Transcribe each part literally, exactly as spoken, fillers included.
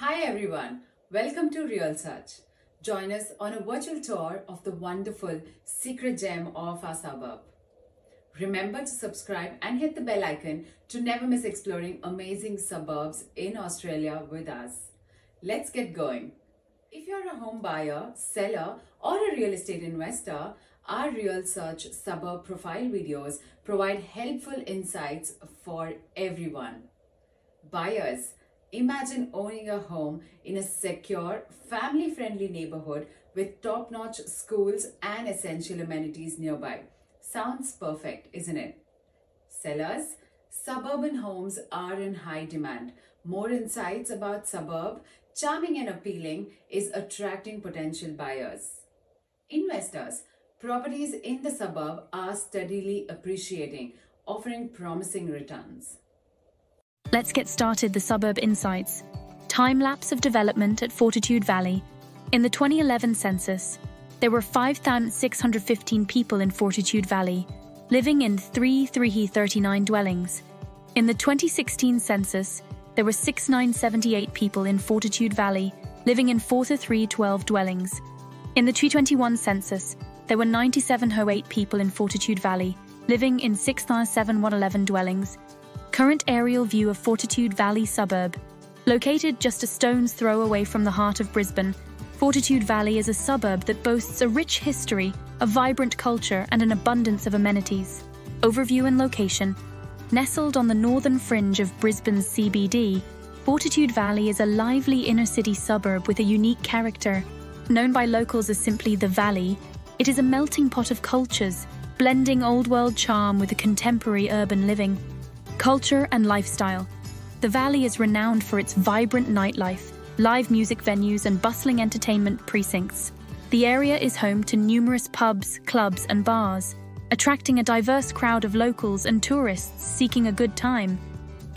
Hi everyone, welcome to Real Search. Join us on a virtual tour of the wonderful secret gem of our suburb. Remember to subscribe and hit the bell icon to never miss exploring amazing suburbs in Australia with us. Let's get going. If you're a home buyer, seller, or a real estate investor, our Real Search suburb profile videos provide helpful insights for everyone. Buyers, imagine owning a home in a secure, family-friendly neighborhood with top-notch schools and essential amenities nearby. Sounds perfect, isn't it? Sellers, suburban homes are in high demand. More insights about suburb, charming and appealing, is attracting potential buyers. Investors, properties in the suburb are steadily appreciating, offering promising returns. Let's get started the suburb insights. Time-lapse of development at Fortitude Valley. In the twenty eleven census, there were five thousand six hundred fifteen people in Fortitude Valley, living in three thousand three hundred thirty-nine dwellings. In the twenty sixteen census, there were six thousand nine hundred seventy-eight people in Fortitude Valley, living in four thousand three hundred twelve dwellings. In the twenty twenty-one census, there were nine thousand seven hundred eight people in Fortitude Valley, living in six thousand seven hundred eleven dwellings. Current aerial view of Fortitude Valley suburb. Located just a stone's throw away from the heart of Brisbane, Fortitude Valley is a suburb that boasts a rich history, a vibrant culture, and an abundance of amenities. Overview and location. Nestled on the northern fringe of Brisbane's C B D, Fortitude Valley is a lively inner-city suburb with a unique character. Known by locals as simply the Valley, it is a melting pot of cultures, blending old-world charm with a contemporary urban living. Culture and lifestyle. The Valley is renowned for its vibrant nightlife, live music venues, and bustling entertainment precincts. The area is home to numerous pubs, clubs, and bars, attracting a diverse crowd of locals and tourists seeking a good time.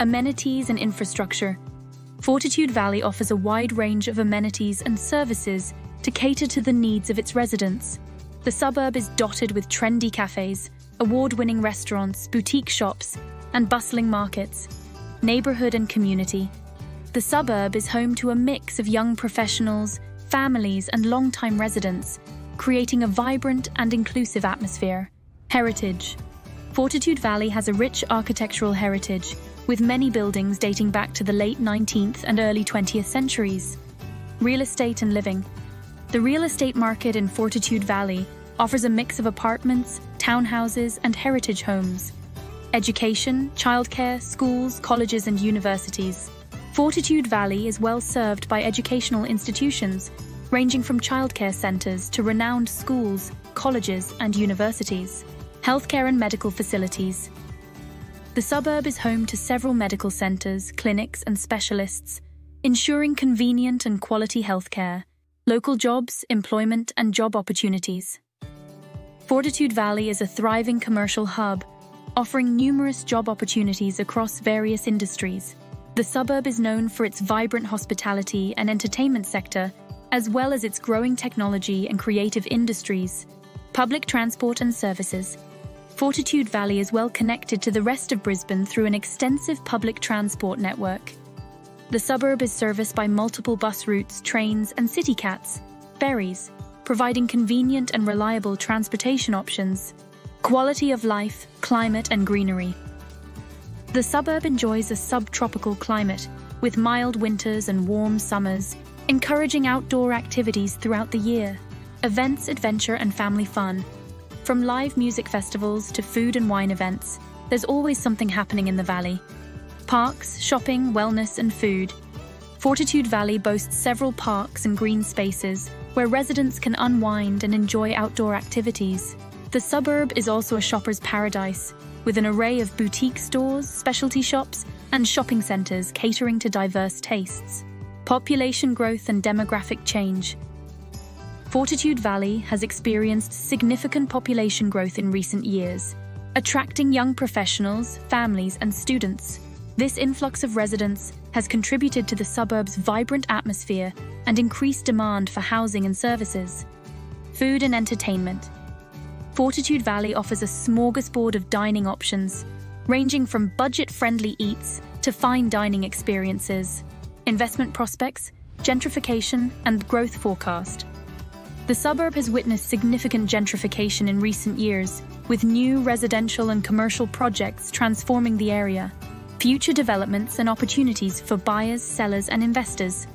Amenities and infrastructure. Fortitude Valley offers a wide range of amenities and services to cater to the needs of its residents. The suburb is dotted with trendy cafes, award-winning restaurants, boutique shops, and bustling markets. Neighborhood and community. The suburb is home to a mix of young professionals, families, and long-time residents, creating a vibrant and inclusive atmosphere. Heritage. Fortitude Valley has a rich architectural heritage, with many buildings dating back to the late nineteenth and early twentieth centuries. Real estate and living. The real estate market in Fortitude Valley offers a mix of apartments, townhouses, and heritage homes. Education, childcare, schools, colleges, and universities. Fortitude Valley is well served by educational institutions, ranging from childcare centres to renowned schools, colleges, and universities. Healthcare and medical facilities. The suburb is home to several medical centres, clinics, and specialists, ensuring convenient and quality healthcare. Local jobs, employment, and job opportunities. Fortitude Valley is a thriving commercial hub, offering numerous job opportunities across various industries. The suburb is known for its vibrant hospitality and entertainment sector, as well as its growing technology and creative industries. Public transport and services. Fortitude Valley is well connected to the rest of Brisbane through an extensive public transport network. The suburb is serviced by multiple bus routes, trains, and city cats, ferries, providing convenient and reliable transportation options. Quality of life, climate, and greenery. The suburb enjoys a subtropical climate, with mild winters and warm summers, encouraging outdoor activities throughout the year. Events, adventure, and family fun. From live music festivals to food and wine events, there's always something happening in the valley. Parks, shopping, wellness, and food. Fortitude Valley boasts several parks and green spaces where residents can unwind and enjoy outdoor activities. The suburb is also a shopper's paradise, with an array of boutique stores, specialty shops, and shopping centres catering to diverse tastes. Population growth and demographic change. Fortitude Valley has experienced significant population growth in recent years, attracting young professionals, families, and students. This influx of residents has contributed to the suburb's vibrant atmosphere and increased demand for housing and services. Food and entertainment. Fortitude Valley offers a smorgasbord of dining options, ranging from budget-friendly eats to fine dining experiences. investment prospects, gentrification, and growth forecast. The suburb has witnessed significant gentrification in recent years, with new residential and commercial projects transforming the area, future developments and opportunities for buyers, sellers, and investors.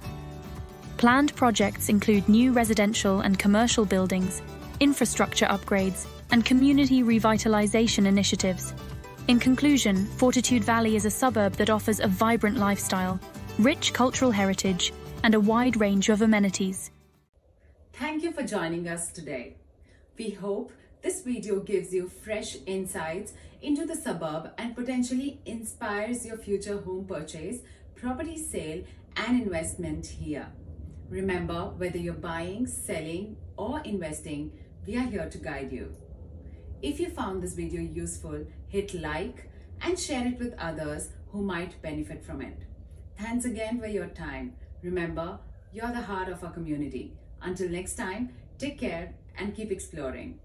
Planned projects include new residential and commercial buildings, infrastructure upgrades, and community revitalization initiatives. In conclusion, Fortitude Valley is a suburb that offers a vibrant lifestyle, rich cultural heritage, and a wide range of amenities. Thank you for joining us today. We hope this video gives you fresh insights into the suburb and potentially inspires your future home purchase, property sale, and investment here. Remember, whether you're buying, selling, or investing, we are here to guide you. If you found this video useful, hit like and share it with others who might benefit from it. Thanks again for your time. Remember, you're the heart of our community. Until next time, take care and keep exploring.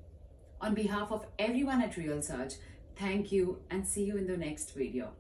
On behalf of everyone at Real Search, thank you and see you in the next video.